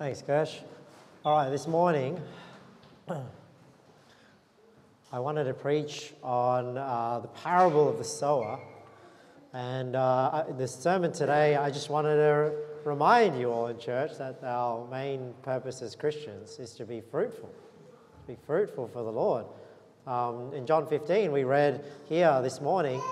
Thanks, Kirsch. All right, this morning I wanted to preach on the parable of the sower. And the sermon today, I just wanted to remind you all in church that our main purpose as Christians is to be fruitful. To be fruitful for the Lord. In John 15, we read here this morning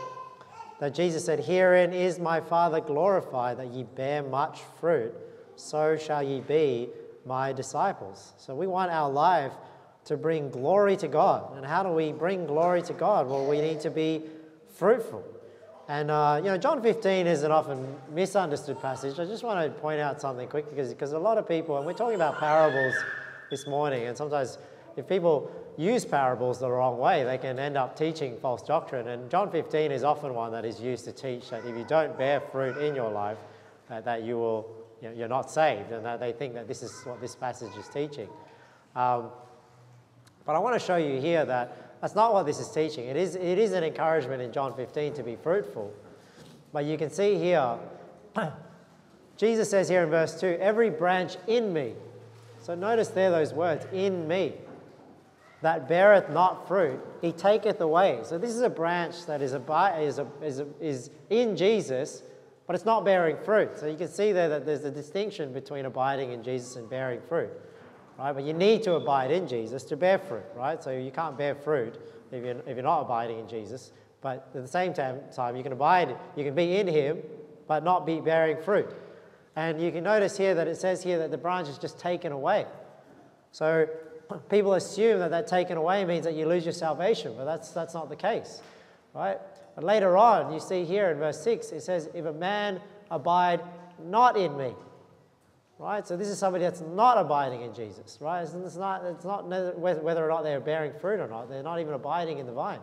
that Jesus said, "Herein is my Father glorified, that ye bear much fruit, so shall ye be my disciples." So we want our life to bring glory to God. And how do we bring glory to God? Well, we need to be fruitful. And, John 15 is an often misunderstood passage. I just want to point out something quick because a lot of people, and we're talking about parables this morning, and sometimes if people use parables the wrong way, they can end up teaching false doctrine. And John 15 is often one that is used to teach that if you don't bear fruit in your life, that you will, you're not saved, and that they think that this is what this passage is teaching. But I want to show you here that that's not what this is teaching. It is an encouragement in John 15 to be fruitful. But you can see here, Jesus says here in verse 2, "Every branch in me." So notice there those words, "in me," "that beareth not fruit, he taketh away." So this is a branch that is in Jesus, but it's not bearing fruit. So you can see there that there's a distinction between abiding in Jesus and bearing fruit. Right? But you need to abide in Jesus to bear fruit, right? So you can't bear fruit if you're not abiding in Jesus. But at the same time, you can be in him, but not be bearing fruit. And you can notice here that it says here that the branch is just taken away. So people assume that taken away means that you lose your salvation, but that's not the case, right? But later on, you see here in verse 6, it says, "If a man abide not in me," right? So this is somebody that's not abiding in Jesus, right? It's not whether or not they're bearing fruit or not. They're not even abiding in the vine.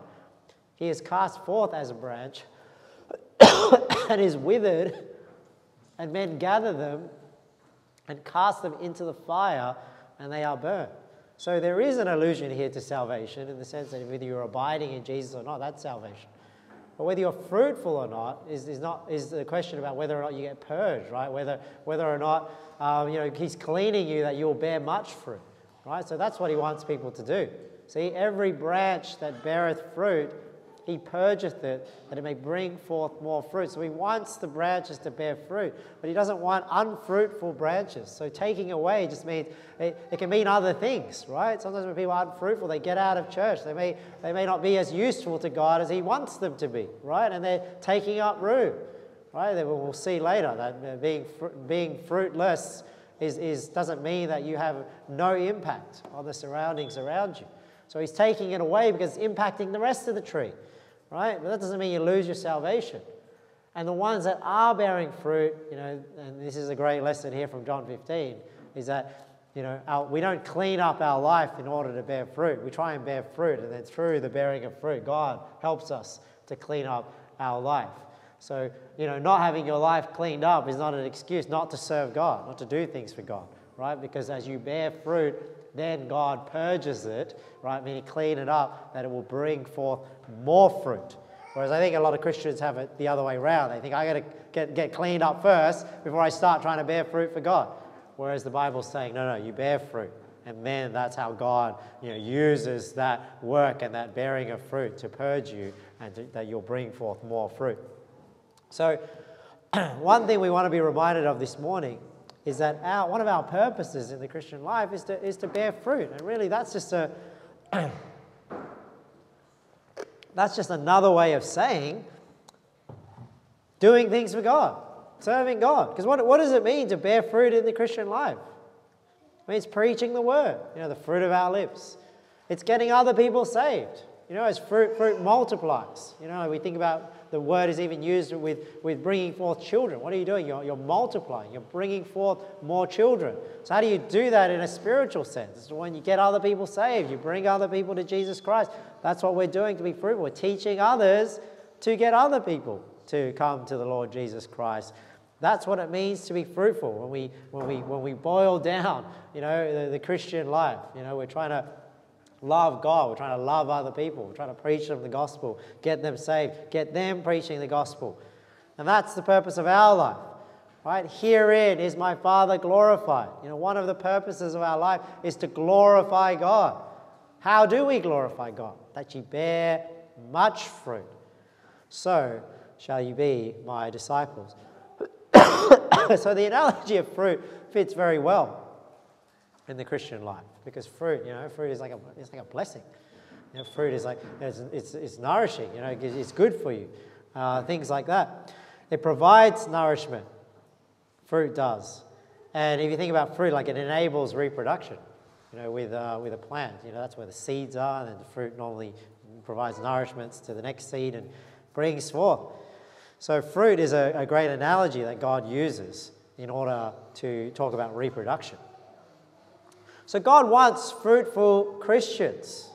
"He is cast forth as a branch and is withered, and men gather them and cast them into the fire, and they are burned." So there is an allusion here to salvation in the sense that whether you're abiding in Jesus or not, that's salvation. But whether you're fruitful or not is the question about whether or not you get purged, right? Whether or not he's cleaning you that you'll bear much fruit, right? So that's what he wants people to do. "See, every branch that beareth fruit, he purgeth it, that it may bring forth more fruit." So he wants the branches to bear fruit, but he doesn't want unfruitful branches. So taking away just means, it can mean other things, right? Sometimes when people are unfruitful, they get out of church. They may not be as useful to God as he wants them to be, right? And they're taking up room, right? We'll see later that being fruitless doesn't mean that you have no impact on the surroundings around you. So he's taking it away because it's impacting the rest of the tree. Right? But that doesn't mean you lose your salvation. And the ones that are bearing fruit, and this is a great lesson here from John 15, is that, we don't clean up our life in order to bear fruit. We try and bear fruit, and then through the bearing of fruit, God helps us to clean up our life. So, not having your life cleaned up is not an excuse not to serve God, not to do things for God, right? Because as you bear fruit, then God purges it, right? Meaning clean it up, that it will bring forth more fruit. Whereas I think a lot of Christians have it the other way around. They think, I got to get cleaned up first before I start trying to bear fruit for God. Whereas the Bible's saying, no, you bear fruit. And then that's how God uses that work and that bearing of fruit to purge you and that you'll bring forth more fruit. So one thing we want to be reminded of this morning is that one of our purposes in the Christian life is to bear fruit. And really that's just another way of saying doing things for God, serving God. Because what does it mean to bear fruit in the Christian life? It means preaching the word, the fruit of our lips. It's getting other people saved. As fruit multiplies. We think about the word is even used with bringing forth children. What are you doing? You're multiplying. You're bringing forth more children. So how do you do that in a spiritual sense? It's when you get other people saved. You bring other people to Jesus Christ. That's what we're doing to be fruitful. We're teaching others to get other people to come to the Lord Jesus Christ. That's what it means to be fruitful. When we boil down, the Christian life, we're trying to love God, we're trying to love other people, we're trying to preach them the gospel, get them saved, get them preaching the gospel. And that's the purpose of our life. right? Herein is my Father glorified. You know, one of the purposes of our life is to glorify God. How do we glorify God? That ye bear much fruit. So shall you be my disciples. So the analogy of fruit fits very well in the Christian life, because fruit, you know, fruit is like a blessing. You know, fruit is it's nourishing. You know, it's good for you. Things like that. It provides nourishment. Fruit does. And if you think about fruit, like it enables reproduction. You know, with a plant, you know, that's where the seeds are, and the fruit normally provides nourishment to the next seed and brings forth. So fruit is a great analogy that God uses in order to talk about reproduction. So God wants fruitful Christians.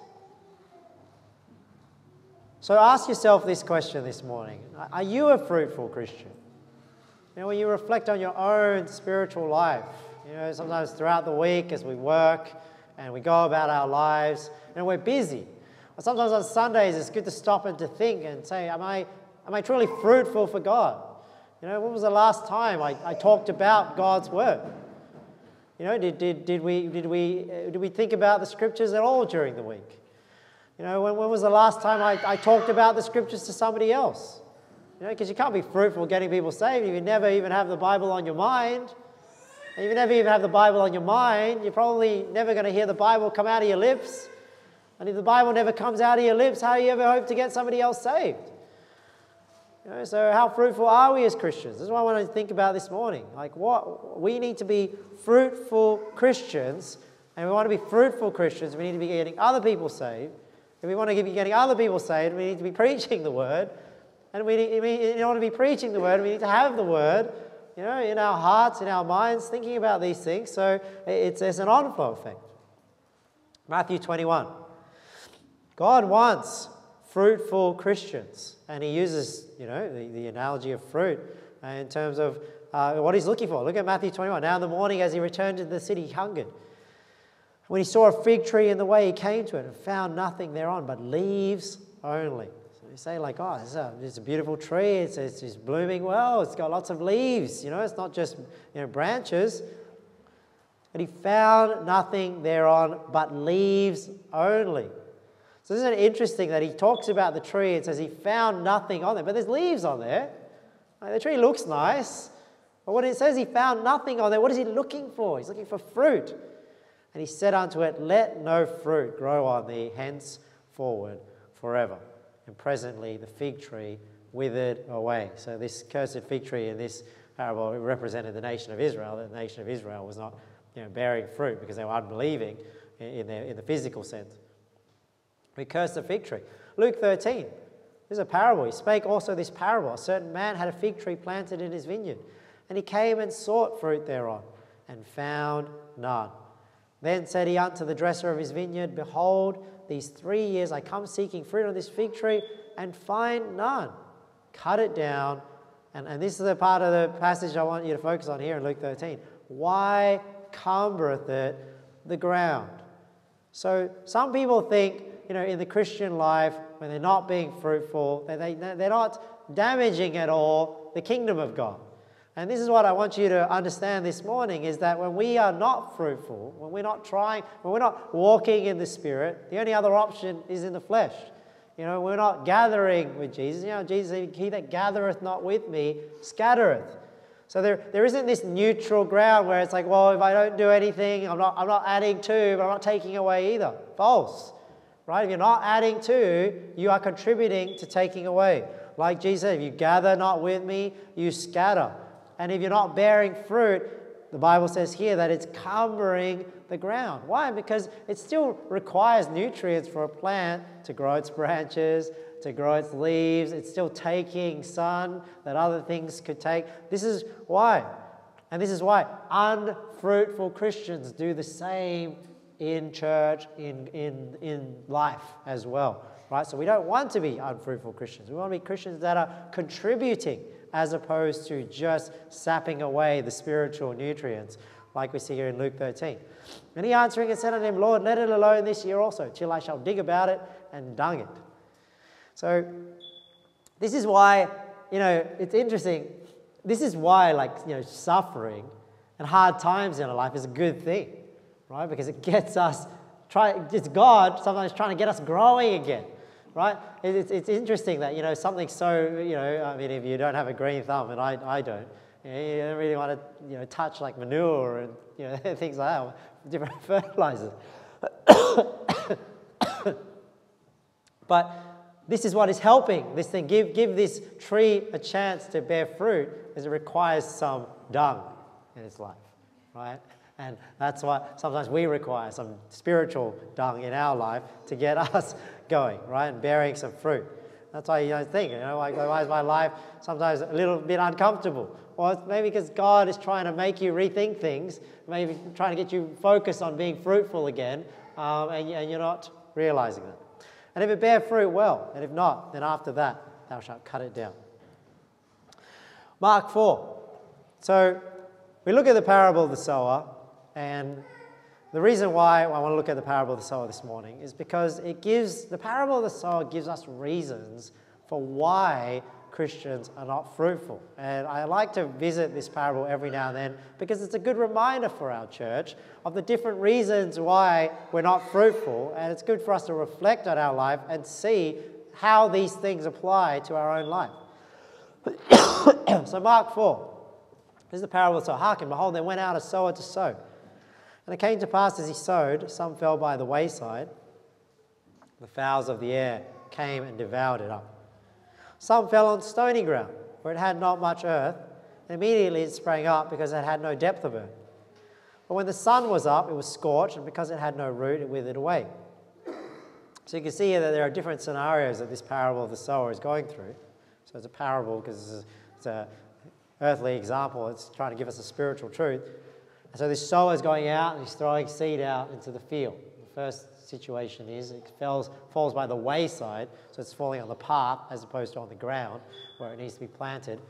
So ask yourself this question this morning. Are you a fruitful Christian? You know, when you reflect on your own spiritual life, you know, sometimes throughout the week as we work and we go about our lives and we're busy. Or sometimes on Sundays it's good to stop and to think and say, am I truly fruitful for God? You know, when was the last time I talked about God's word? You know, did we think about the scriptures at all during the week? You know, when was the last time I talked about the scriptures to somebody else? You know, because you can't be fruitful getting people saved if you never even have the Bible on your mind. And if you never even have the Bible on your mind, you're probably never going to hear the Bible come out of your lips. And if the Bible never comes out of your lips, how do you ever hope to get somebody else saved? You know, so how fruitful are we as Christians? This is what I want to think about this morning. Like, what we need to be fruitful Christians, and we want to be fruitful Christians, we need to be getting other people saved. If we want to be getting other people saved, we need to be preaching the word. And in order to be preaching the word, we need to have the word, you know, in our hearts, in our minds, thinking about these things. So it's an onflow effect. Matthew 21. God wants fruitful Christians, and he uses, you know, the analogy of fruit in terms of what he's looking for. Look at Matthew 21. Now in the morning as he returned to the city, he hungered. When he saw a fig tree in the way, he came to it and found nothing thereon but leaves only. So you say like, oh, it's a beautiful tree. It's blooming well. It's got lots of leaves. You know, it's not just, you know, branches. And he found nothing thereon but leaves only. So isn't it interesting that he talks about the tree and says he found nothing on there, but there's leaves on there. Like, the tree looks nice, but when it says he found nothing on there, what is he looking for? He's looking for fruit. And he said unto it, let no fruit grow on thee henceforward forever. And presently the fig tree withered away. So this cursed fig tree in this parable represented the nation of Israel. The nation of Israel was not, you know, bearing fruit because they were unbelieving in the physical sense. We cursed the fig tree. Luke 13, this is a parable. He spake also this parable. A certain man had a fig tree planted in his vineyard, and he came and sought fruit thereon, and found none. Then said he unto the dresser of his vineyard, behold, these 3 years I come seeking fruit on this fig tree, and find none. Cut it down. And this is the part of the passage I want you to focus on here in Luke 13. Why cumbereth it the ground? So some people think, you know, in the Christian life, when they're not being fruitful, they're not damaging at all the kingdom of God. And this is what I want you to understand this morning, is that when we are not fruitful, when we're not trying, when we're not walking in the Spirit, the only other option is in the flesh. You know, we're not gathering with Jesus. You know, Jesus, he that gathereth not with me, scattereth. So there isn't this neutral ground where it's like, well, if I don't do anything, I'm not adding to, but I'm not taking away either. False. Right? If you're not adding to, you are contributing to taking away. Like Jesus said, if you gather not with me, you scatter. And if you're not bearing fruit, the Bible says here that it's cumbering the ground. Why? Because it still requires nutrients for a plant to grow its branches, to grow its leaves. It's still taking sun that other things could take. This is why. And this is why unfruitful Christians do the same in church, in life as well, right? So we don't want to be unfruitful Christians. We want to be Christians that are contributing as opposed to just sapping away the spiritual nutrients, like we see here in Luke 13. And he answering and said unto him, Lord, let it alone this year also, till I shall dig about it and dung it. So this is why, you know, it's interesting. This is why, suffering and hard times in our life is a good thing, right? Because it gets us, it's God sometimes trying to get us growing again, right? It's interesting that, something so, if you don't have a green thumb, and I don't, you don't really want to, touch like manure and, things like that, different fertilizers. But this is what is helping this thing. Give this tree a chance to bear fruit, as it requires some dung in its life, right? And that's why sometimes we require some spiritual dung in our life to get us going, right, and bearing some fruit. That's why why is my life sometimes a little bit uncomfortable? Well, it's maybe because God is trying to make you rethink things, maybe trying to get you focused on being fruitful again, and you're not realizing that. And if it bear fruit, well, and if not, then after that, thou shalt cut it down. Mark 4. So we look at the parable of the sower, and the reason why I want to look at the parable of the sower this morning is because the parable of the sower gives us reasons for why Christians are not fruitful. And I like to visit this parable every now and then because it's a good reminder for our church of the different reasons why we're not fruitful, and it's good for us to reflect on our life and see how these things apply to our own life. So Mark 4, this is the parable. So hearken, behold, there went out a sower to sow. And it came to pass as he sowed, some fell by the wayside. The fowls of the air came and devoured it up. Some fell on stony ground, where it had not much earth, and immediately it sprang up because it had no depth of earth. But when the sun was up, it was scorched, and because it had no root, it withered away. So you can see here that there are different scenarios that this parable of the sower is going through. So it's a parable because it's an earthly example. It's trying to give us a spiritual truth. And so this sower is going out, and he's throwing seed out into the field. The first situation is it falls by the wayside, so it's falling on the path as opposed to on the ground where it needs to be planted.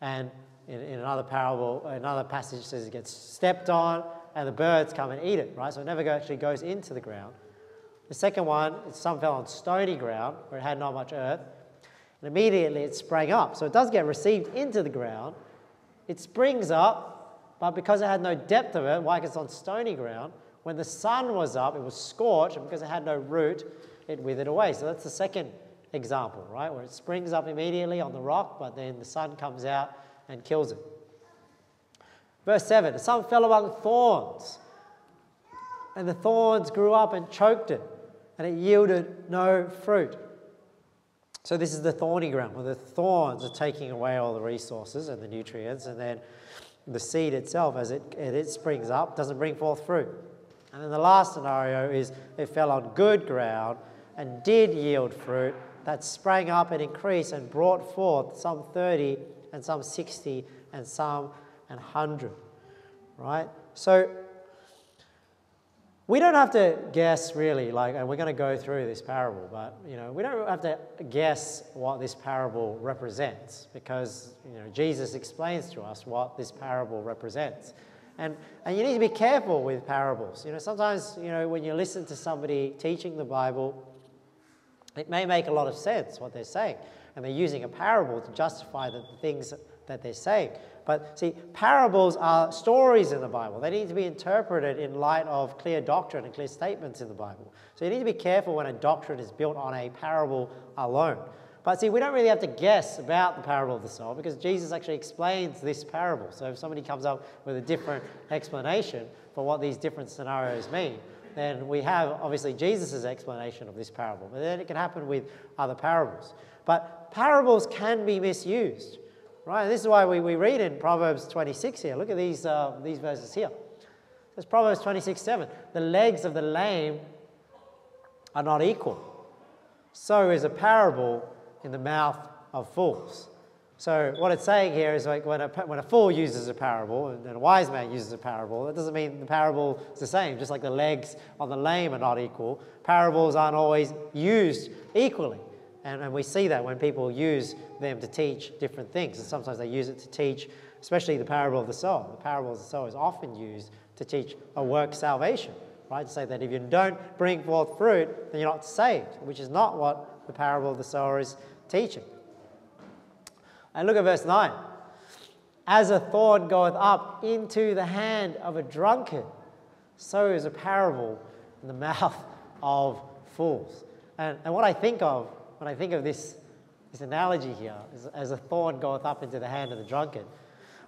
And in another passage says it gets stepped on and the birds come and eat it, right? So it never actually goes into the ground. The second one, some fell on stony ground where it had not much earth, and immediately it sprang up. So it does get received into the ground. It springs up, but because it had no depth of it, like it's on stony ground, when the sun was up, it was scorched, and because it had no root, it withered away. So that's the second example, right, where it springs up immediately on the rock, but then the sun comes out and kills it. Verse 7, some fell among thorns, and the thorns grew up and choked it, and it yielded no fruit. So this is the thorny ground, where the thorns are taking away all the resources and the nutrients, and then the seed itself, as it springs up, doesn't bring forth fruit. And then the last scenario is it fell on good ground and did yield fruit that sprang up and increased and brought forth some 30 and some 60 and some 100, right? So we don't have to guess really, and we're going to go through this parable, but, we don't have to guess what this parable represents because, Jesus explains to us what this parable represents. And you need to be careful with parables. Sometimes, when you listen to somebody teaching the Bible, it may make a lot of sense what they're saying. And they're using a parable to justify the things that they're saying. But see, parables are stories in the Bible. They need to be interpreted in light of clear doctrine and clear statements in the Bible. So you need to be careful when a doctrine is built on a parable alone. But see, we don't really have to guess about the parable of the sower because Jesus actually explains this parable. So if somebody comes up with a different explanation for what these different scenarios mean, then we have obviously Jesus' explanation of this parable. But then it can happen with other parables. But parables can be misused, right? And this is why we read in Proverbs 26 here. Look at these verses here. It's Proverbs 26:7. The legs of the lame are not equal. So is a parable in the mouth of fools. So what it's saying here is when a fool uses a parable and a wise man uses a parable, that doesn't mean the parable is the same. Just like the legs on the lame are not equal, parables aren't always used equally. And we see that when people use them to teach different things. And sometimes they use it to teach, especially the parable of the sower. The parable of the sower is often used to teach a work salvation, right? To say that if you don't bring forth fruit, then you're not saved, which is not what the parable of the sower is teaching. And look at verse 9. As a thorn goeth up into the hand of a drunkard, so is a parable in the mouth of fools. And what I think of when I think of this analogy here is as a thorn goeth up into the hand of the drunkard.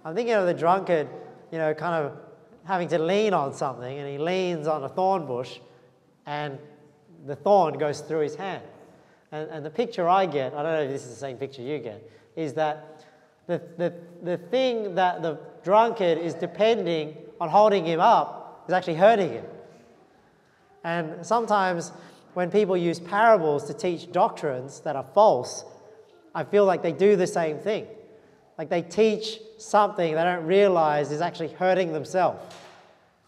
I'm thinking of the drunkard, you know, kind of having to lean on something, and he leans on a thorn bush and the thorn goes through his hand. And the picture I get, I don't know if this is the same picture you get, is that the thing that the drunkard is depending on holding him up is actually hurting him. And sometimes when people use parables to teach doctrines that are false, I feel like they do the same thing. Like they teach something they don't realize is actually hurting themselves.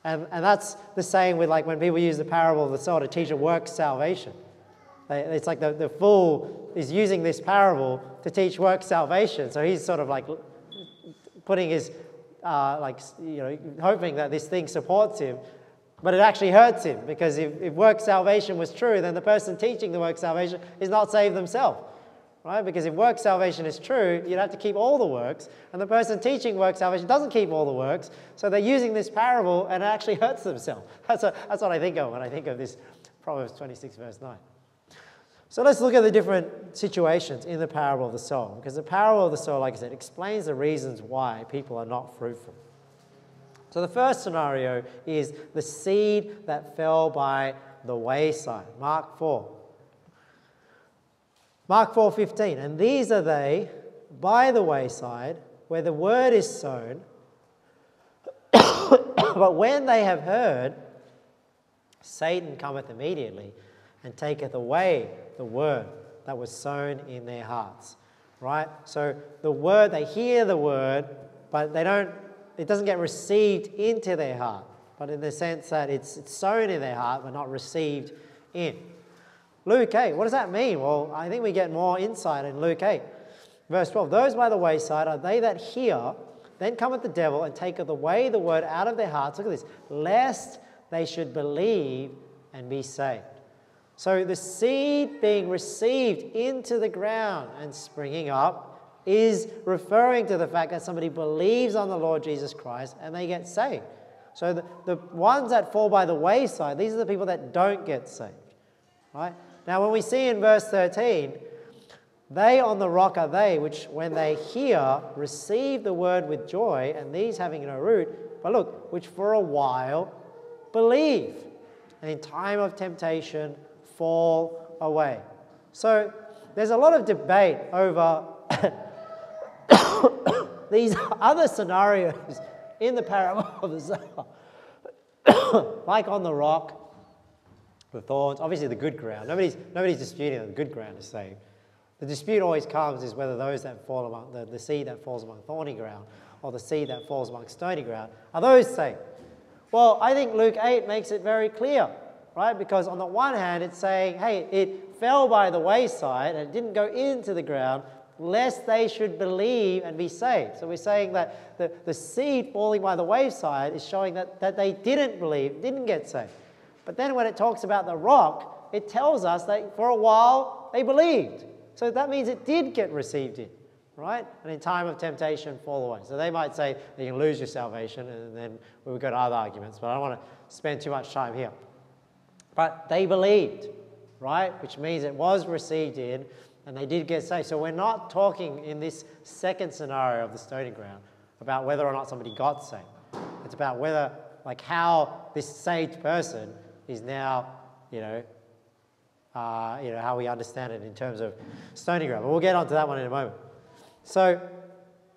And that's the same with like when people use the parable of the sower to teach a works salvation. It's like the fool is using this parable to teach works salvation. So he's sort of like putting his, hoping that this thing supports him, but it actually hurts him, because if works salvation was true, then the person teaching the works salvation is not saved themselves, right? Because if works salvation is true, you'd have to keep all the works, and the person teaching works salvation doesn't keep all the works, so they're using this parable and it actually hurts themselves. That's what I think of when I think of this Proverbs 26 verse 9. So let's look at the different situations in the parable of the sower, because the parable of the sower, like I said, explains the reasons why people are not fruitful. So the first scenario is the seed that fell by the wayside, Mark 4. Mark 4:15, and these are they by the wayside where the word is sown, but when they have heard, Satan cometh immediately and taketh away the word that was sown in their hearts, right? So the word, they hear the word, but they don't, it doesn't get received into their heart, but in the sense that it's sown in their heart, but not received in. Luke 8, what does that mean? Well, I think we get more insight in Luke 8. Verse 12, those by the wayside are they that hear, then cometh the devil and taketh away the word out of their hearts. Look at this, lest they should believe and be saved. So the seed being received into the ground and springing up is referring to the fact that somebody believes on the Lord Jesus Christ and they get saved. So the ones that fall by the wayside, these are the people that don't get saved. Right? Now when we see in verse 13, they on the rock are they which when they hear receive the word with joy, and these having no root, but look, which for a while believe, and in time of temptation fall away. So there's a lot of debate over these other scenarios in the parable of the sower, like on the rock, the thorns, obviously the good ground. Nobody's disputing that the good ground is saved. The dispute always comes is whether those that fall among the seed that falls among thorny ground or the seed that falls among stony ground, are those saved? Well, I think Luke 8 makes it very clear. Right? Because on the one hand, it's saying, hey, it fell by the wayside and it didn't go into the ground, lest they should believe and be saved. So we're saying that the seed falling by the wayside is showing that they didn't believe, didn't get saved. But then when it talks about the rock, it tells us that for a while they believed. So that means it did get received in, right? And in time of temptation, fall away. So they might say that you can lose your salvation, and then we've got other arguments, but I don't want to spend too much time here. But they believed, right? Which means it was received in, and they did get saved. So we're not talking in this second scenario of the stony ground about whether or not somebody got saved. It's about whether, like, how this saved person is now, how we understand it in terms of stony ground. But we'll get onto that one in a moment. So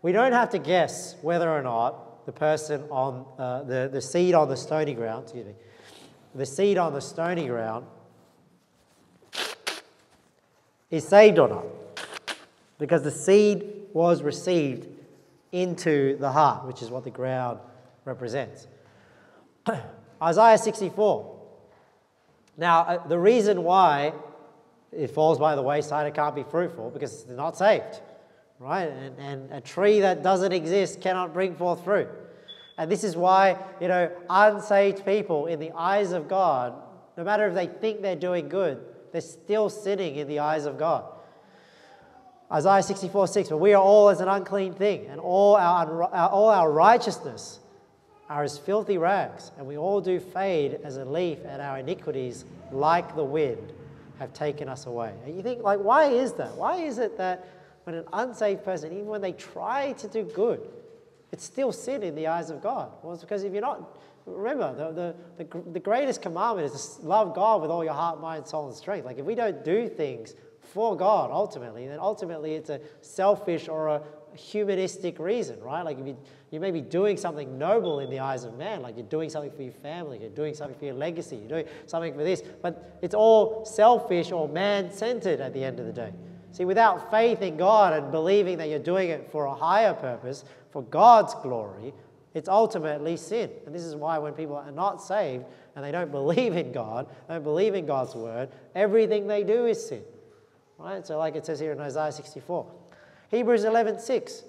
we don't have to guess whether or not the person on the seed on the stony ground, the seed on the stony ground is saved or not, because the seed was received into the heart, which is what the ground represents. Isaiah 64. Now, the reason why it falls by the wayside, it can't be fruitful, because they're not saved, right? And a tree that doesn't exist cannot bring forth fruit. And this is why, unsaved people in the eyes of God, no matter if they think they're doing good, they're still sinning in the eyes of God. Isaiah 64, 6, but we are all as an unclean thing, and all our righteousness are as filthy rags, and we all do fade as a leaf, and our iniquities, like the wind, have taken us away. And you think, like, why is that? Why is it that when an unsaved person, even when they try to do good, it's still sin in the eyes of God? Well, it's because if you're not, remember, the greatest commandment is to love God with all your heart, mind, soul, and strength. Like, if we don't do things for God, ultimately, then ultimately it's a selfish or a humanistic reason, right? Like, if you may be doing something noble in the eyes of man, like you're doing something for your family, you're doing something for your legacy, you're doing something for this, but it's all selfish or man-centered at the end of the day. See, without faith in God and believing that you're doing it for a higher purpose, for God's glory, it's ultimately sin. And this is why when people are not saved and they don't believe in God, don't believe in God's word, everything they do is sin, right? So like it says here in Isaiah 64. Hebrews 11, 6.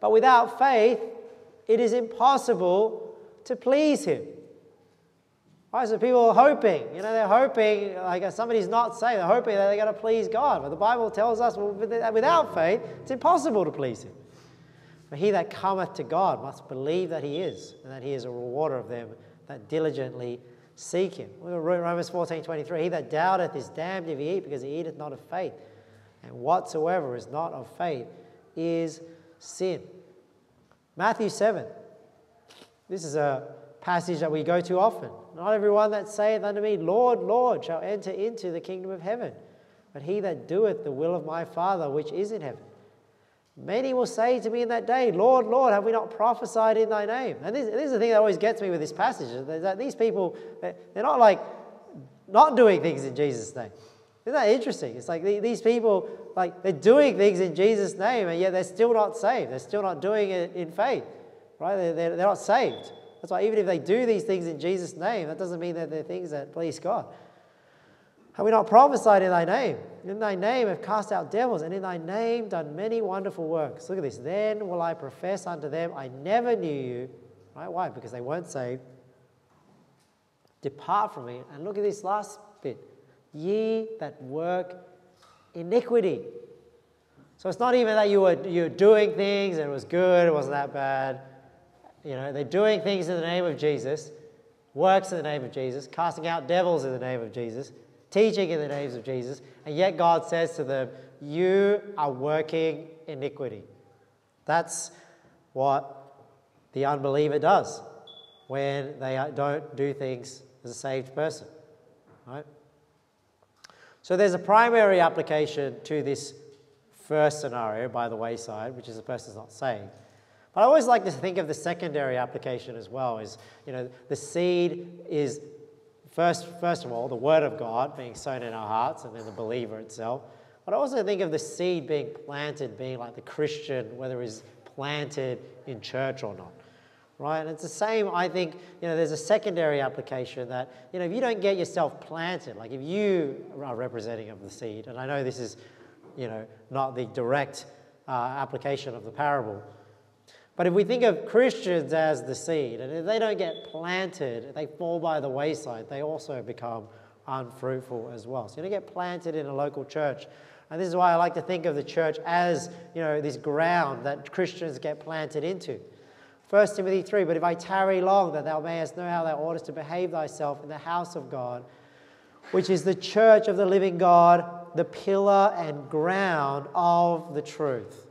But without faith, it is impossible to please him. Right, so people are hoping, you know, they're hoping, like if somebody's not saved, they're hoping that they're going to please God. But the Bible tells us, well, without faith, it's impossible to please him. For he that cometh to God must believe that he is, and that he is a rewarder of them that diligently seek him. Romans 14, 23, he that doubteth is damned if he eat, because he eateth not of faith. And whatsoever is not of faith is sin. Matthew 7. This is a passage that we go to often. Not everyone that saith unto me, Lord, Lord, shall enter into the kingdom of heaven, but he that doeth the will of my Father which is in heaven. Many will say to me in that day, Lord, Lord, have we not prophesied in thy name? And this is the thing that always gets me with this passage, is that these people, they're not like not doing things in Jesus' name. Isn't that interesting? It's like these people, like they're doing things in Jesus' name, and yet they're still not saved. They're still not doing it in faith, right? They're not saved. That's why even if they do these things in Jesus' name, that doesn't mean that they're things that please God. Have we not prophesied in thy name? In thy name have cast out devils, and in thy name done many wonderful works. Look at this. Then will I profess unto them, I never knew you. Right? Why? Because they weren't saved. Depart from me. And look at this last bit. Ye that work iniquity. So it's not even that you were doing things and it was good, it wasn't that bad. You know, they're doing things in the name of Jesus, works in the name of Jesus, casting out devils in the name of Jesus, teaching in the names of Jesus, and yet God says to them, you are working iniquity. That's what the unbeliever does when they don't do things as a saved person, right? So there's a primary application to this first scenario by the wayside, which is the person's not saved. But I always like to think of the secondary application as well, is, you know, the seed is first of all the word of God being sown in our hearts, and then the believer itself. But I also think of the seed being planted, being like the Christian, whether he's planted in church or not. Right? And it's the same, I think, you know, there's a secondary application that, you know, if you don't get yourself planted, like if you are representative of the seed, and I know this is, you know, not the direct application of the parable, but if we think of Christians as the seed, and if they don't get planted, they fall by the wayside, they also become unfruitful as well. So you don't get planted in a local church. And this is why I like to think of the church as, you know, this ground that Christians get planted into. 1 Timothy 3, but if I tarry long, that thou mayest know how thou oughtest to behave thyself in the house of God, which is the church of the living God, the pillar and ground of the truth.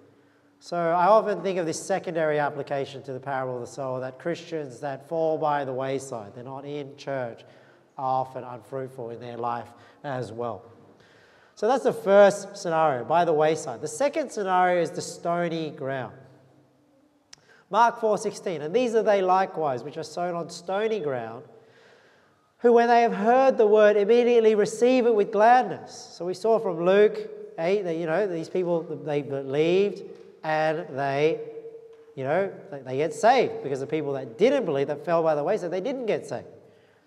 So I often think of this secondary application to the parable of the sower, that Christians that fall by the wayside, they're not in church, are often unfruitful in their life as well. So that's the first scenario, by the wayside. The second scenario is the stony ground. Mark 4:16, and these are they likewise, which are sown on stony ground, who when they have heard the word, immediately receive it with gladness. So we saw from Luke 8 that, you know, these people, they believed and they, you know, they get saved, because the people that didn't believe, that fell by the wayside, they didn't get saved.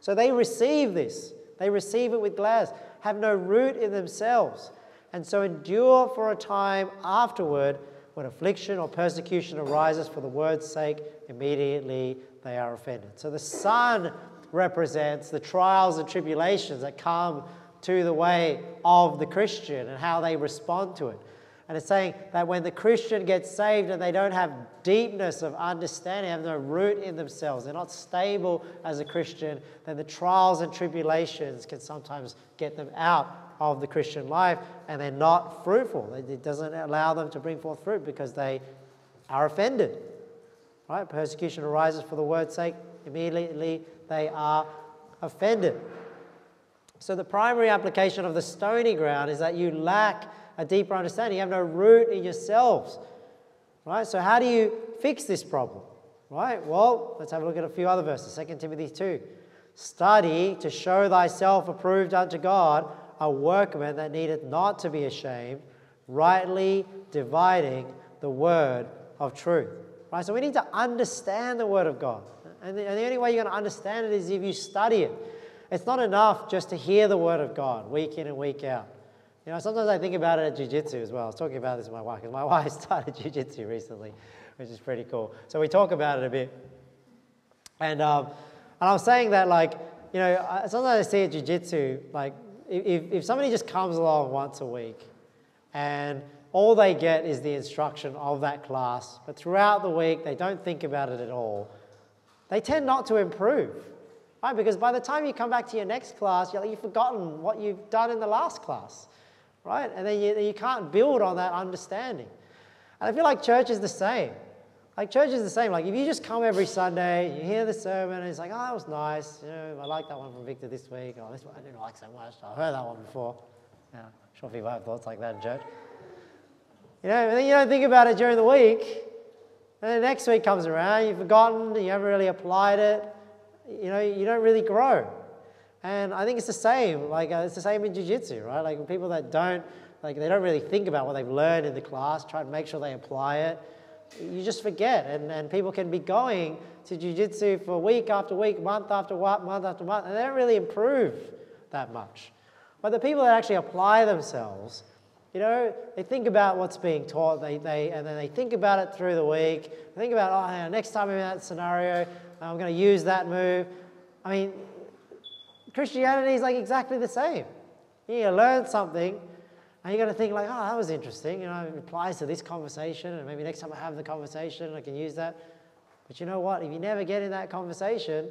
So they receive this. They receive it with gladness, have no root in themselves, and so endure for a time afterward. When affliction or persecution arises for the word's sake, immediately they are offended. So the sun represents the trials and tribulations that come to the way of the Christian and how they respond to it. And it's saying that when the Christian gets saved and they don't have deepness of understanding, have no root in themselves, they're not stable as a Christian, then the trials and tribulations can sometimes get them out of the Christian life, and they're not fruitful. It doesn't allow them to bring forth fruit because they are offended. Right? Persecution arises for the word's sake. Immediately they are offended. So the primary application of the stony ground is that you lack a deeper understanding. You have no root in yourselves. Right? So how do you fix this problem? Right? Well, let's have a look at a few other verses. 2 Timothy 2. Study to show thyself approved unto God, a workman that needeth not to be ashamed, rightly dividing the word of truth. Right? So we need to understand the word of God. And the only way you're going to understand it is if you study it. It's not enough just to hear the word of God week in and week out. You know, sometimes I think about it at jiu-jitsu as well. I was talking about this with my wife, because my wife started jiu-jitsu recently, which is pretty cool. So we talk about it a bit. And I was saying that, like, you know, sometimes I see at jiu-jitsu, like, if somebody just comes along once a week and all they get is the instruction of that class, but throughout the week they don't think about it at all, they tend not to improve, right? Because by the time you come back to your next class, you've forgotten what you've done in the last class, right? And then you can't build on that understanding. And I feel like church is the same. Like, church is the same. Like, if you just come every Sunday, you hear the sermon, and it's like, oh, that was nice. You know, I like that one from Victor this week. Oh, this one I didn't like so much. I've heard that one before. Yeah, I'm sure people have thoughts like that in church. You know, and then you don't think about it during the week. And then the next week comes around, you've forgotten, you haven't really applied it. You know, you don't really grow. And I think it's the same. Like, it's the same in jiu-jitsu, right? Like, people that don't, like, they don't really think about what they've learned in the class, try to make sure they apply it. You just forget, and people can be going to jiu-jitsu for week after week, month after month after month, and they don't really improve that much. But the people that actually apply themselves, you know, they think about what's being taught, and then they think about it through the week. They think about, oh, you know, next time I'm in that scenario, I'm going to use that move. I mean, Christianity is like exactly the same. You learn something, and you're going to think like, oh, that was interesting. You know, it applies to this conversation, and maybe next time I have the conversation, I can use that. But you know what? If you never get in that conversation,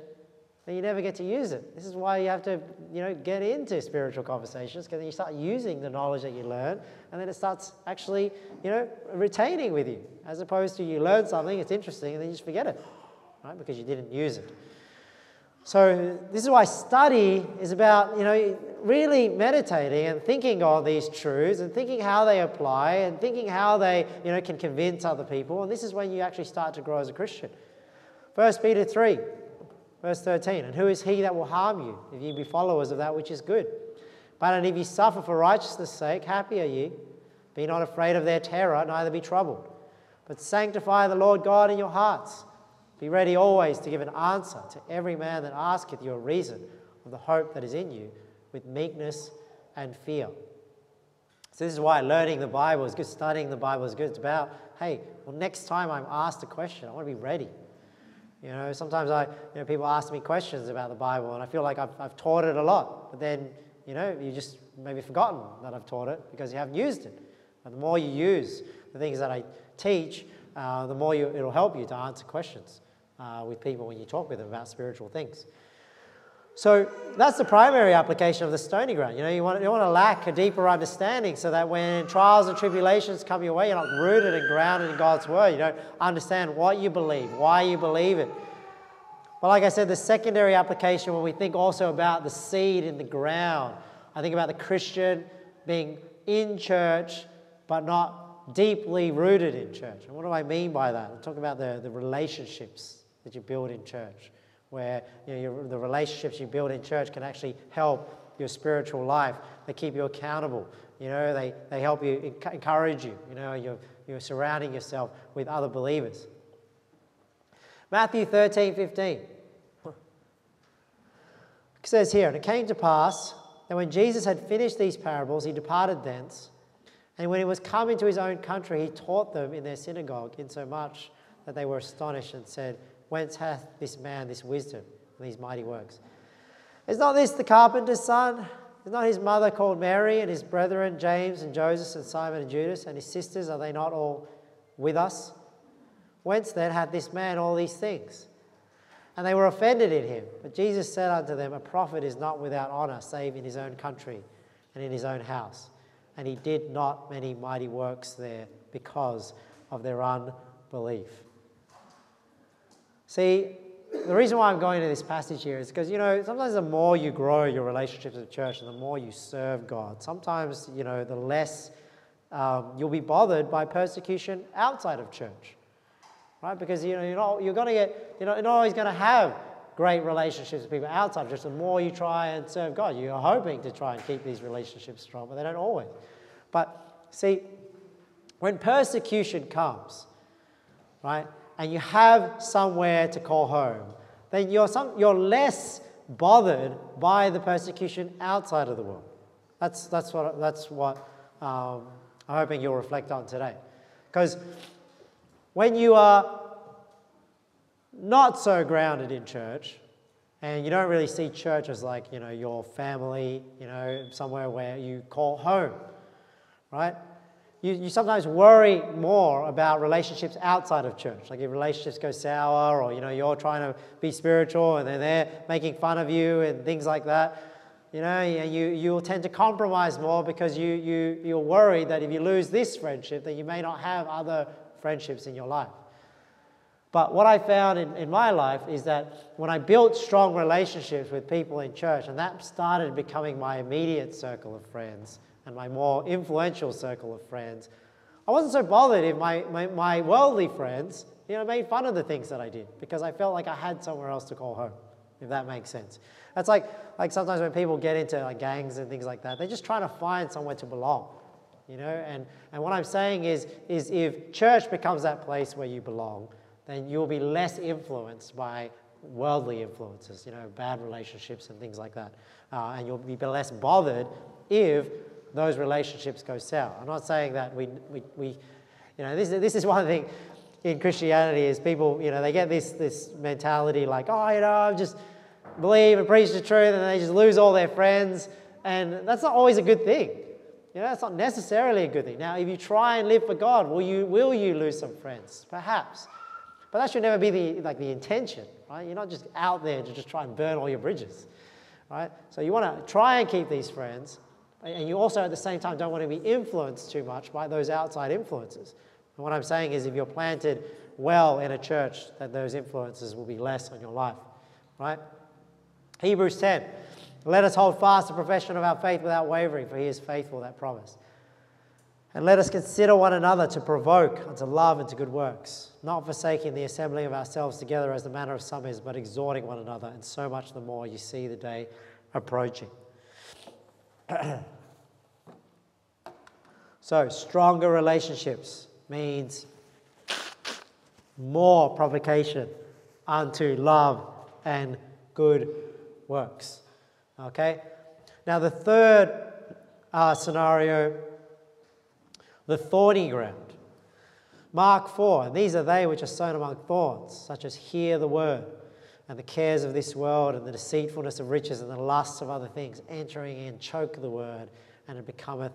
then you never get to use it. This is why you have to, you know, get into spiritual conversations, because then you start using the knowledge that you learn, and then it starts actually, you know, retaining with you, as opposed to you learn something, it's interesting, and then you just forget it, right? Because you didn't use it. So this is why study is about, you know, really meditating and thinking on these truths and thinking how they apply and thinking how they, you know, can convince other people. And this is when you actually start to grow as a Christian. 1 Peter 3, verse 13, and who is he that will harm you if ye be followers of that which is good? But and if ye suffer for righteousness' sake, happy are ye. Be not afraid of their terror, neither be troubled. But sanctify the Lord God in your hearts. Be ready always to give an answer to every man that asketh you a reason of the hope that is in you, with meekness and fear. So this is why learning the Bible is good, studying the Bible is good. It's about, hey, well, next time I'm asked a question, I want to be ready. You know, sometimes people ask me questions about the Bible, and I feel like I've taught it a lot, but then, you know, you just maybe forgotten that I've taught it because you haven't used it. But the more you use the things that I teach, the more it'll help you to answer questions with people when you talk with them about spiritual things. So that's the primary application of the stony ground. You know, you want to lack a deeper understanding so that when trials and tribulations come your way, you're not rooted and grounded in God's word. You don't understand what you believe, why you believe it. But like I said, the secondary application, when we think also about the seed in the ground, I think about the Christian being in church but not deeply rooted in church. And what do I mean by that? I'm talking about the relationships that you build in church, where the relationships you build in church can actually help your spiritual life. They keep you accountable. You know, they help you, encourage you. You know, you're surrounding yourself with other believers. Matthew 13, 15. It says here, and it came to pass that when Jesus had finished these parables, he departed thence. And when he was come into his own country, he taught them in their synagogue, insomuch that they were astonished and said, whence hath this man this wisdom and these mighty works? Is not this the carpenter's son? Is not his mother called Mary, and his brethren James and Joseph and Simon and Judas, and his sisters, are they not all with us? Whence then hath this man all these things? And they were offended in him. But Jesus said unto them, a prophet is not without honour, save in his own country and in his own house. And he did not many mighty works there because of their unbelief. See, the reason why I'm going to this passage here is because, you know, sometimes the more you grow your relationships with church and the more you serve God, sometimes, you know, the less you'll be bothered by persecution outside of church, right? Because, you know, you're not always going to have great relationships with people outside of church. The more you try and serve God, you're hoping to try and keep these relationships strong, but they don't always. But see, when persecution comes, right, and you have somewhere to call home, then you're less bothered by the persecution outside of the world. That's what I'm hoping you'll reflect on today. Because when you are not so grounded in church, and you don't really see church as like, you know, your family, you know, somewhere where you call home, right? You sometimes worry more about relationships outside of church. Like if relationships go sour, or, you know, you're trying to be spiritual and then they're making fun of you and things like that, you know, and you'll tend to compromise more because you're worried that if you lose this friendship, that you may not have other friendships in your life. But what I found in my life is that when I built strong relationships with people in church, and that started becoming my immediate circle of friends, and my more influential circle of friends, I wasn't so bothered if my worldly friends, you know, made fun of the things that I did, because I felt like I had somewhere else to call home, if that makes sense. That's like sometimes when people get into like gangs and things like that, they're just trying to find somewhere to belong, you know? And what I'm saying is if church becomes that place where you belong, then you'll be less influenced by worldly influences, you know, bad relationships and things like that. And you'll be less bothered if those relationships go sour. I'm not saying that we you know, this is one thing in Christianity is people, you know, they get this mentality like, oh, you know, I just believe and preach the truth, and they just lose all their friends, and that's not always a good thing. You know, that's not necessarily a good thing. Now, if you try and live for God, will you lose some friends? Perhaps. But that should never be the intention, right? You're not just out there to just try and burn all your bridges, right? So you want to try and keep these friends, and you also, at the same time, don't want to be influenced too much by those outside influences. And what I'm saying is if you're planted well in a church, that those influences will be less on your life, right? Hebrews 10, let us hold fast the profession of our faith without wavering, for he is faithful that promise. And let us consider one another to provoke unto love and to good works, not forsaking the assembling of ourselves together as the manner of some is, but exhorting one another, and so much the more you see the day approaching. So, stronger relationships means more provocation unto love and good works. Okay? Now, the third scenario, the thorny ground. Mark 4, and these are they which are sown among thorns, such as hear the word, and the cares of this world, and the deceitfulness of riches, and the lusts of other things, entering in, choke the word, and it becometh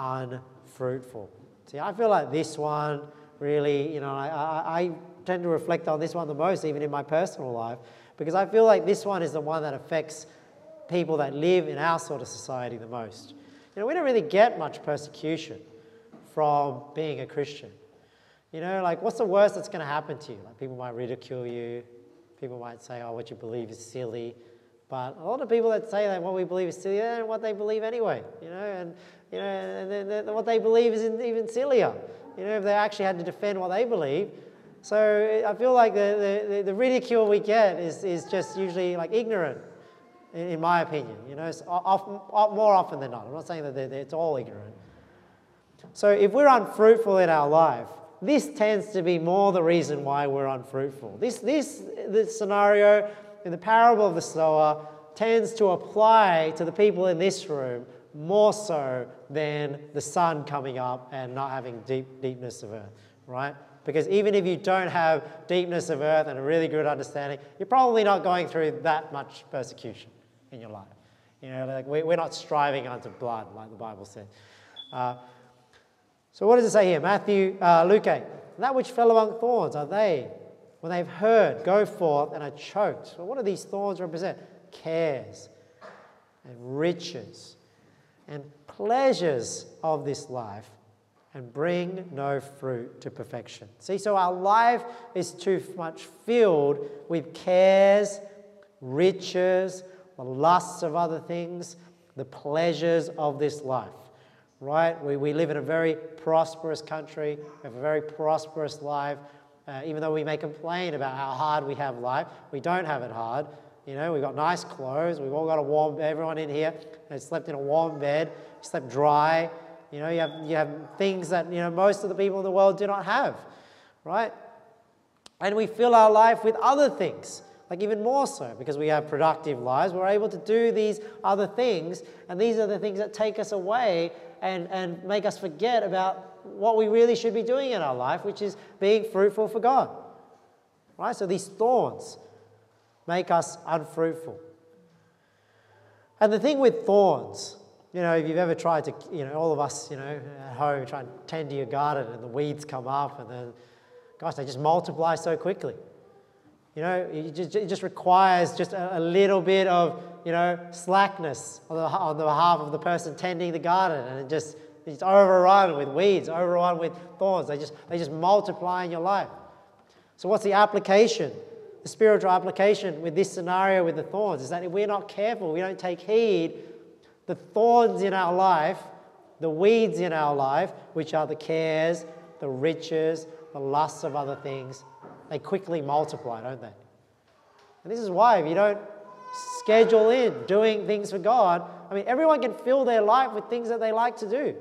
unfruitful. See, I feel like this one really, you know, I tend to reflect on this one the most, even in my personal life, because I feel like this one is the one that affects people that live in our sort of society the most. You know, we don't really get much persecution from being a Christian. You know, like, what's the worst that's going to happen to you? Like, people might ridicule you. People might say, oh, what you believe is silly. But a lot of people that say that what we believe is silly, they don't know what they believe anyway, you know, and, you know, and then what they believe is even sillier, you know, if they actually had to defend what they believe. So I feel like the ridicule we get is just usually like ignorant, in my opinion, you know, it's more often than not. I'm not saying that it's all ignorant. So if we're unfruitful in our life, this tends to be more the reason why we're unfruitful. This scenario in the parable of the sower tends to apply to the people in this room more so than the sun coming up and not having deepness of earth, right? Because even if you don't have deepness of earth and a really good understanding, you're probably not going through that much persecution in your life. You know, like we're not striving unto blood, like the Bible said. So what does it say here? Luke 8. That which fell among thorns are they, when they've heard, go forth and are choked. Well, what do these thorns represent? Cares and riches and pleasures of this life, and bring no fruit to perfection. See, so our life is too much filled with cares, riches, the lusts of other things, the pleasures of this life, right? We live in a very prosperous country, we have a very prosperous life. Even though we may complain about how hard we have life, we don't have it hard. You know, we've got nice clothes, we've all got a warm, everyone in here has slept in a warm bed, slept dry. You know, you have things that, you know, most of the people in the world do not have, right? And we fill our life with other things, like even more so, because we have productive lives. We're able to do these other things, and these are the things that take us away and make us forget about what we really should be doing in our life, which is being fruitful for God, right? So these thorns make us unfruitful. And the thing with thorns, you know, if you've ever tried to, you know, all of us, you know, at home try and tend to your garden and the weeds come up and then, gosh, they just multiply so quickly. You know, it just requires just a little bit of, you know, slackness on the behalf of the person tending the garden, and it's overrun with weeds, overrun with thorns. They just multiply in your life. So what's the application? The spiritual application with this scenario with the thorns is that if we're not careful, we don't take heed, the thorns in our life, the weeds in our life, which are the cares, the riches, the lusts of other things, they quickly multiply, don't they? And this is why if you don't schedule in doing things for God, I mean, everyone can fill their life with things that they like to do.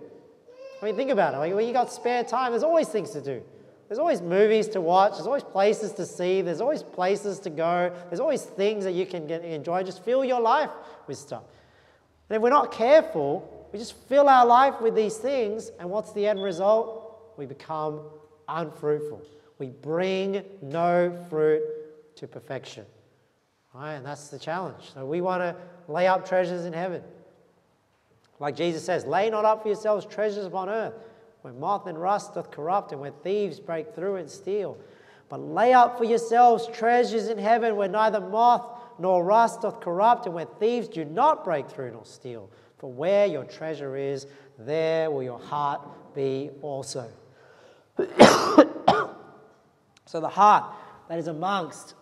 I mean, think about it. Like, when you got spare time, there's always things to do. There's always movies to watch. There's always places to see. There's always places to go. There's always things that you can enjoy. Just fill your life with stuff. And if we're not careful, we just fill our life with these things, and what's the end result? We become unfruitful. We bring no fruit to perfection. All right, and that's the challenge. So we want to lay up treasures in heaven. Like Jesus says, lay not up for yourselves treasures upon earth, where moth and rust doth corrupt, and where thieves break through and steal. But lay up for yourselves treasures in heaven, where neither moth nor rust doth corrupt, and where thieves do not break through nor steal. For where your treasure is, there will your heart be also. So the heart that is amongst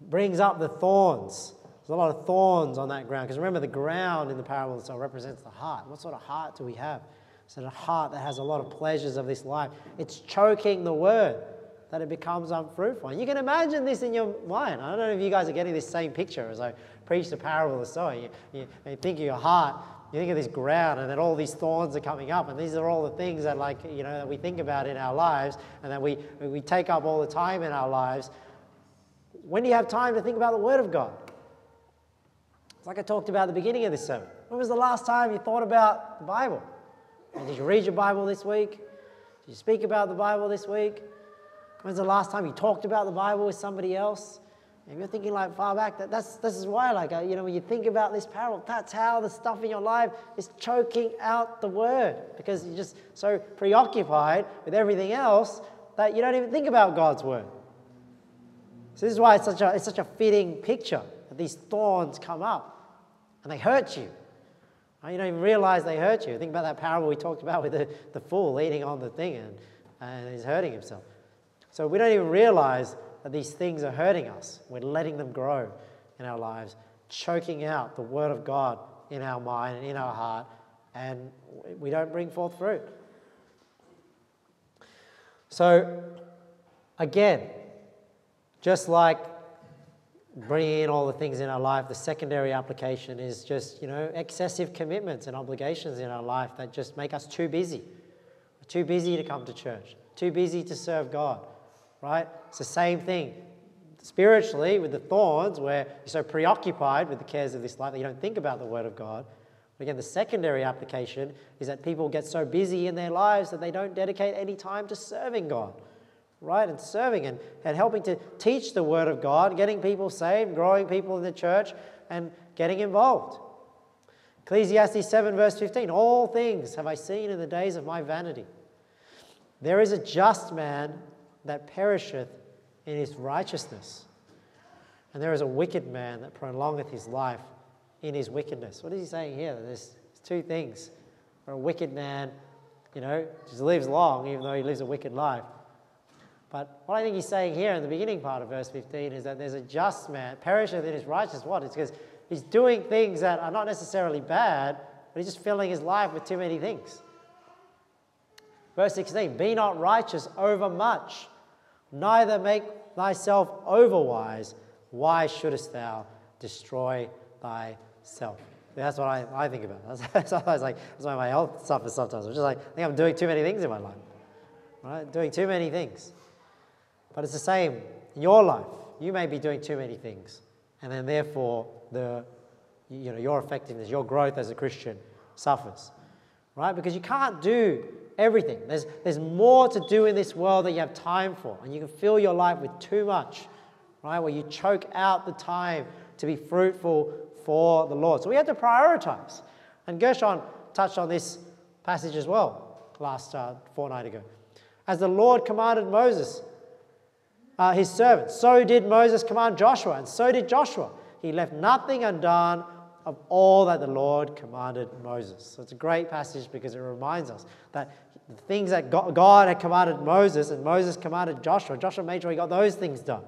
brings up the thorns. There's a lot of thorns on that ground. Because remember, the ground in the parable itself represents the heart. What sort of heart do we have? It's a heart that has a lot of pleasures of this life. It's choking the word, that it becomes unfruitful. And you can imagine this in your mind. I don't know if you guys are getting this same picture as I preach the parable of the sower. You think of your heart, you think of this ground, and then all these thorns are coming up, and these are all the things that, like, you know, that we think about in our lives, and that we take up all the time in our lives. When do you have time to think about the Word of God? It's like I talked about at the beginning of this sermon. When was the last time you thought about the Bible? Did you read your Bible this week? Did you speak about the Bible this week? When's the last time you talked about the Bible with somebody else? If you're thinking like far back, this is why, like, you know, when you think about this parable, that's how the stuff in your life is choking out the Word, because you're just so preoccupied with everything else that you don't even think about God's Word. So this is why it's such a fitting picture that these thorns come up and they hurt you. You don't even realize they hurt you. Think about that parable we talked about with the fool eating on the thing and he's hurting himself. So we don't even realize that these things are hurting us. We're letting them grow in our lives, choking out the Word of God in our mind and in our heart, and we don't bring forth fruit. So again, just like bringing in all the things in our life, the secondary application is just, you know, excessive commitments and obligations in our life that just make us too busy. We're too busy to come to church, too busy to serve God. Right? It's the same thing spiritually with the thorns, where you're so preoccupied with the cares of this life that you don't think about the Word of God. But again, the secondary application is that people get so busy in their lives that they don't dedicate any time to serving God. right? And serving and helping to teach the Word of God, getting people saved, growing people in the church, and getting involved. Ecclesiastes 7, verse 15, all things have I seen in the days of my vanity. There is a just man that perisheth in his righteousness, and there is a wicked man that prolongeth his life in his wickedness. What is he saying here? There's two things. For a wicked man, you know, just lives long, even though he lives a wicked life. But what I think he's saying here in the beginning part of verse 15 is that there's a just man, perisheth in his righteousness. What? It's because he's doing things that are not necessarily bad, but he's just filling his life with too many things. Verse 16, be not righteous over much, neither make thyself overwise. Why shouldest thou destroy thyself? That's what I think about. That's why my health suffers sometimes. I'm just like, I think I'm doing too many things in my life. Right? Doing too many things. But it's the same in your life. You may be doing too many things. And then therefore, your effectiveness, your growth as a Christian suffers. Right? Because you can't do everything. There's more to do in this world than you have time for. And you can fill your life with too much. Right? Where you choke out the time to be fruitful for the Lord. So we have to prioritize. And Gershon touched on this passage as well last fortnight ago. As the Lord commanded Moses, his servant, so did Moses command Joshua, and so did Joshua. He left nothing undone of all that the Lord commanded Moses. So it's a great passage because it reminds us that the things that God had commanded Moses and Moses commanded Joshua, Joshua made sure he got those things done.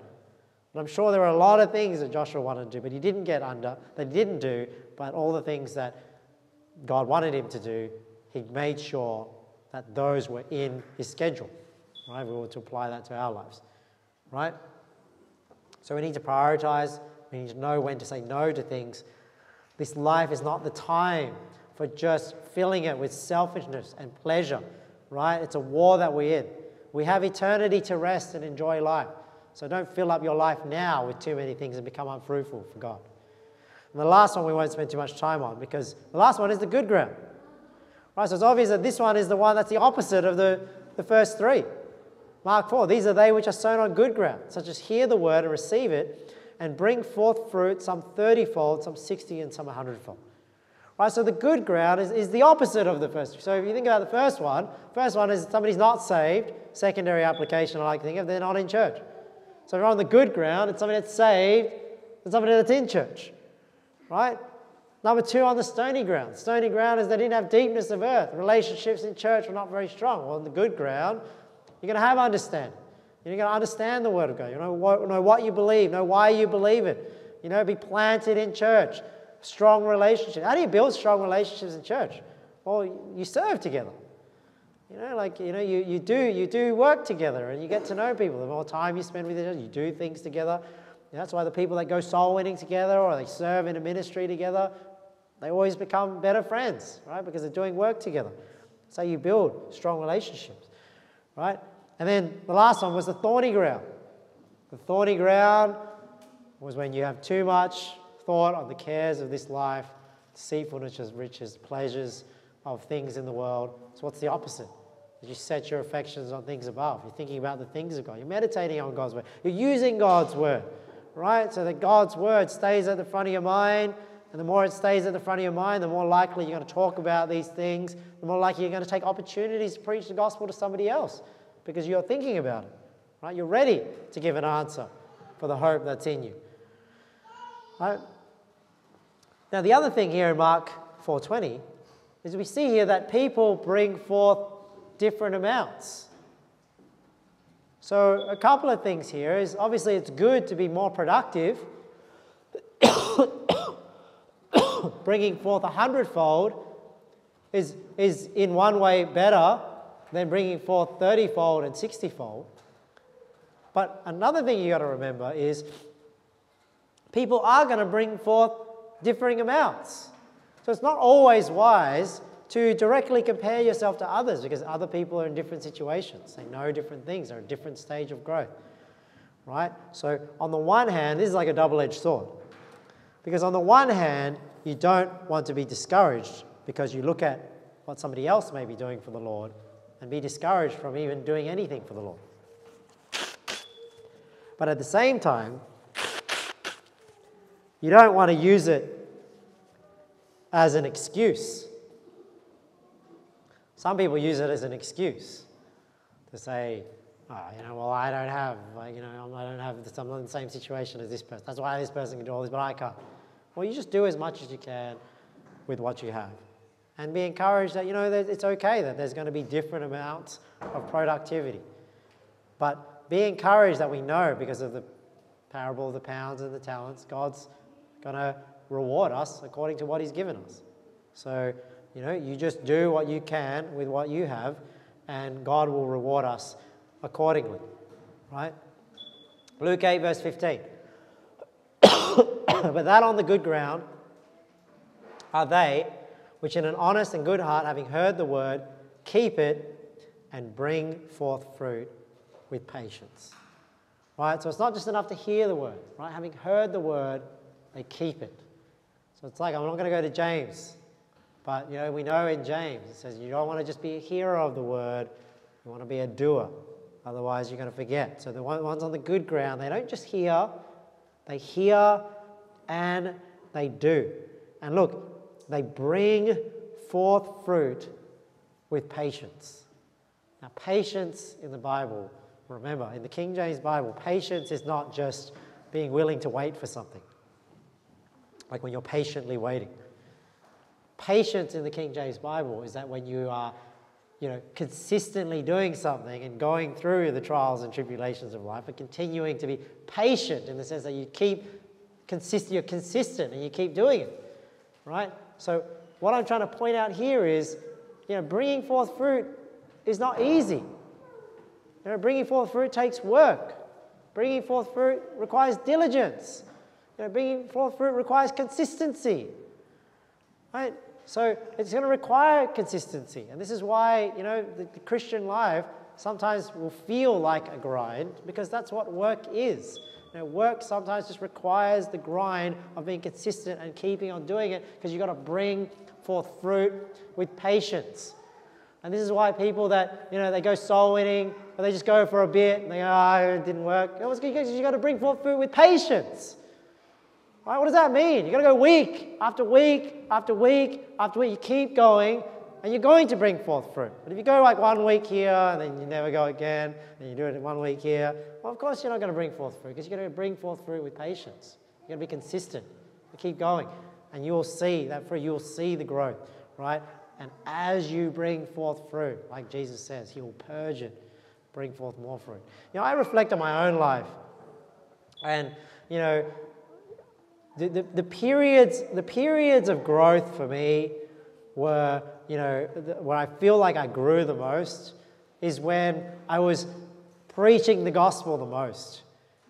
I'm sure there were a lot of things that Joshua wanted to do, but he didn't get under, that he didn't do, but all the things that God wanted him to do, he made sure that those were in his schedule, right? We ought to apply that to our lives, right? So we need to prioritize, we need to know when to say no to things. This life is not the time for just filling it with selfishness and pleasure, right? It's a war that we're in. We have eternity to rest and enjoy life. So don't fill up your life now with too many things and become unfruitful for God. And the last one we won't spend too much time on because the last one is the good ground. Right? So it's obvious that this one is the one that's the opposite of the first three. Mark 4, these are they which are sown on good ground, such as hear the word and receive it and bring forth fruit, some 30-fold, some 60 and some 100-fold. Right? So the good ground is the opposite of the first three. So if you think about the first one is somebody's not saved. Secondary application I like to think of, they're not in church. So if you're on the good ground, it's somebody that's saved, it's somebody that's in church, right? Number two, on the stony ground. Stony ground is they didn't have deepness of earth. Relationships in church were not very strong. Well, on the good ground, you're going to have understanding. You're going to understand the Word of God. You know what you believe, know why you believe it. You know, be planted in church. Strong relationships. How do you build strong relationships in church? Well, you serve together. You know, you do work together and you get to know people. The more time you spend with each other, you do things together. And that's why the people that go soul winning together or they serve in a ministry together, they always become better friends, right? Because they're doing work together. So you build strong relationships, right? And then the last one was the thorny ground. The thorny ground was when you have too much thought on the cares of this life, deceitfulness, riches, pleasures of things in the world. So what's the opposite? You set your affections on things above. You're thinking about the things of God. You're meditating on God's Word. You're using God's Word, right? So that God's Word stays at the front of your mind, and the more it stays at the front of your mind, the more likely you're going to talk about these things, the more likely you're going to take opportunities to preach the gospel to somebody else because you're thinking about it, right? You're ready to give an answer for the hope that's in you, right? Now, the other thing here in Mark 4:20 is we see here that people bring forth different amounts. So a couple of things here is obviously it's good to be more productive, bringing forth 100-fold is in one way better than bringing forth 30-fold and 60-fold. But another thing you got to remember is people are going to bring forth differing amounts. So it's not always wise to directly compare yourself to others because other people are in different situations. They know different things. They're at a different stage of growth, right? So on the one hand, this is like a double-edged sword because on the one hand, you don't want to be discouraged because you look at what somebody else may be doing for the Lord and be discouraged from even doing anything for the Lord, But at the same time, you don't want to use it as an excuse. Some people use it as an excuse to say, oh, you know, well, I don't have, you know, I don't have, I'm not in the same situation as this person. That's why this person can do all this, but I can't. Well, you just do as much as you can with what you have. And be encouraged that, you know, that it's okay that there's going to be different amounts of productivity. But be encouraged that we know, because of the parable of the pounds and the talents, God's going to reward us according to what he's given us. So, you know, you just do what you can with what you have, and God will reward us accordingly, right? Luke 8, verse 15. But that on the good ground are they which in an honest and good heart, having heard the word, keep it and bring forth fruit with patience. Right? So it's not just enough to hear the word, right? Having heard the word, they keep it. So it's like, I'm not going to go to James, but, you know, we know in James, it says you don't want to just be a hearer of the word, you want to be a doer. Otherwise, you're going to forget. So the ones on the good ground, they don't just hear, they hear and they do. And look, they bring forth fruit with patience. Now, patience in the Bible, remember, in the King James Bible, patience is not just being willing to wait for something, like when you're patiently waiting. Patience in the King James Bible is that when you are, you know, consistently doing something and going through the trials and tribulations of life, but continuing to be patient in the sense that you keep consistent, you're consistent and you keep doing it, right? So what I'm trying to point out here is, you know, bringing forth fruit is not easy. You know, bringing forth fruit takes work. Bringing forth fruit requires diligence. You know, bringing forth fruit requires consistency, right? So it's going to require consistency. And this is why, you know, the Christian life sometimes will feel like a grind, because that's what work is. You know, work sometimes just requires the grind of being consistent and keeping on doing it, because you've got to bring forth fruit with patience. And this is why people that, you know, they go soul winning, but they just go for a bit and they go, oh, it didn't work. You know, you've got to bring forth fruit with patience. Right? What does that mean? You've got to go week after week after week after week. You keep going and you're going to bring forth fruit. But if you go like 1 week here and then you never go again, and you do it in 1 week here, well, of course you're not going to bring forth fruit, because you're going to bring forth fruit with patience. You're going to be consistent. You keep going and you will see that fruit. You will see the growth, right? And as you bring forth fruit, like Jesus says, he will purge it, bring forth more fruit. You know, I reflect on my own life, and, you know, the periods of growth for me were, you know, where I feel like I grew the most is when I was preaching the gospel the most.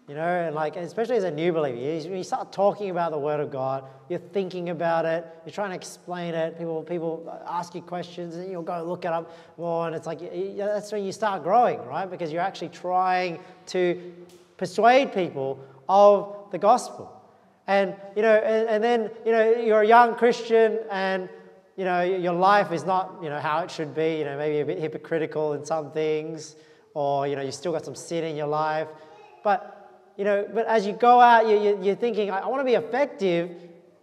You know, and like, especially as a new believer, you start talking about the Word of God, you're thinking about it, you're trying to explain it, people ask you questions, and you'll go look it up more, and it's like, that's when you start growing, right? Because you're actually trying to persuade people of the gospel. And, you know, and then, you know, you're a young Christian and, you know, your life is not, you know, how it should be, you know, maybe a bit hypocritical in some things, or, you know, you still got some sin in your life. But, you know, but as you go out, you're thinking, I want to be effective,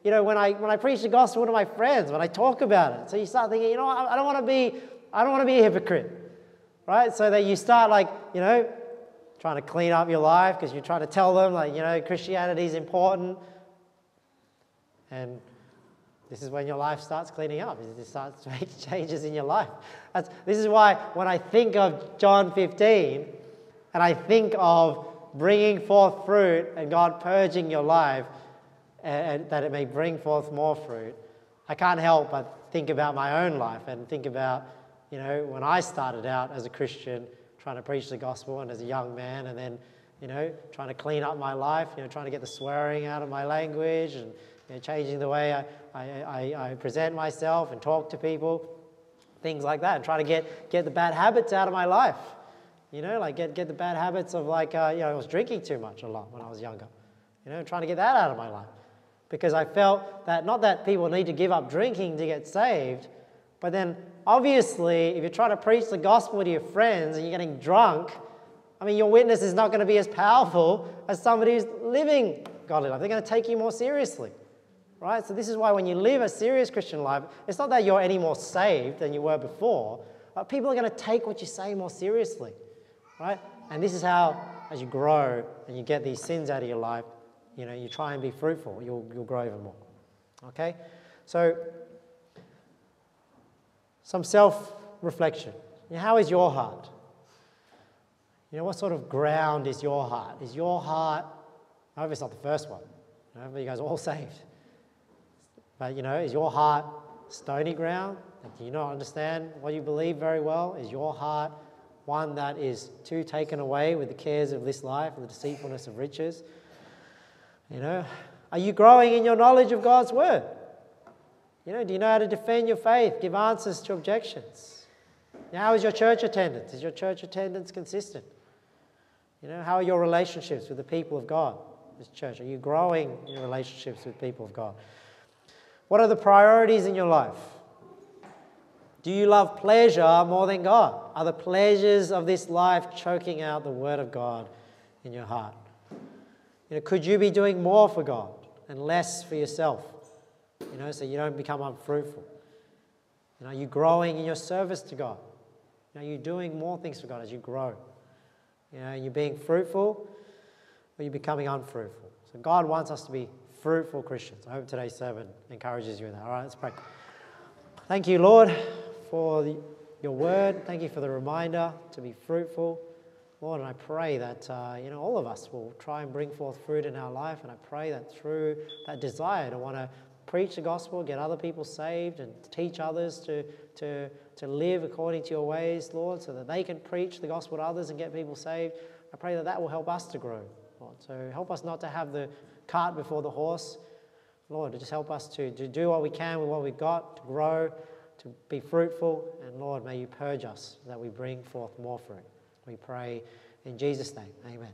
you know, when I preach the gospel to my friends, when I talk about it. So you start thinking, you know, I don't want to be a hypocrite, right? So that you start, like, you know, trying to clean up your life, because you're trying to tell them, like, you know, Christianity is important. And this is when your life starts cleaning up. It starts to make changes in your life. This is why when I think of John 15 and I think of bringing forth fruit and God purging your life, and that it may bring forth more fruit, I can't help but think about my own life and think about, you know, when I started out as a Christian trying to preach the gospel and as a young man, and then, you know, trying to clean up my life, you know, trying to get the swearing out of my language, and, you know, changing the way I present myself and talk to people, things like that, and try to get the bad habits out of my life. You know, like get the bad habits of, like, you know, I was drinking too much a lot when I was younger. You know, trying to get that out of my life. Because I felt that, not that people need to give up drinking to get saved, but then obviously if you're trying to preach the gospel to your friends and you're getting drunk, I I mean, your witness is not going to be as powerful as somebody who's living godly life. They're going to take you more seriously, right? So this is why when you live a serious Christian life, it's not that you're any more saved than you were before, but people are going to take what you say more seriously, right? And this is how, as you grow and you get these sins out of your life, you know, you try and be fruitful. You'll grow even more, okay? So some self-reflection. You know, how is your heart? You know, what sort of ground is your heart? Is your heart, I hope it's not the first one, you know, but you guys are all saved. But, you know, is your heart stony ground? Like, do you not understand what you believe very well? Is your heart one that is too taken away with the cares of this life and the deceitfulness of riches? You know, are you growing in your knowledge of God's word? You know, do you know how to defend your faith, give answers to objections? You know, how is your church attendance? Is your church attendance consistent? You know, how are your relationships with the people of God, this church? Are you growing in your relationships with people of God? What are the priorities in your life? Do you love pleasure more than God? Are the pleasures of this life choking out the word of God in your heart? You know, could you be doing more for God and less for yourself? You know, so you don't become unfruitful. You know, are you growing in your service to God? You know, are you doing more things for God as you grow? You know, are you being fruitful or are you becoming unfruitful? So God wants us to be fruitful Christians. I hope today's sermon encourages you in that. All right, let's pray. Thank you, Lord, for your word. Thank you for the reminder to be fruitful. Lord, and I pray that, you know, all of us will try and bring forth fruit in our life. And I pray that through that desire to want to preach the gospel, get other people saved, and teach others to live according to your ways, Lord, so that they can preach the gospel to others and get people saved. I pray that that will help us to grow, Lord. So help us not to have the cart before the horse, Lord. Just help us to do what we can with what we've got, to grow, to be fruitful. And Lord, may you purge us that we bring forth more fruit. We pray in Jesus' name. Amen.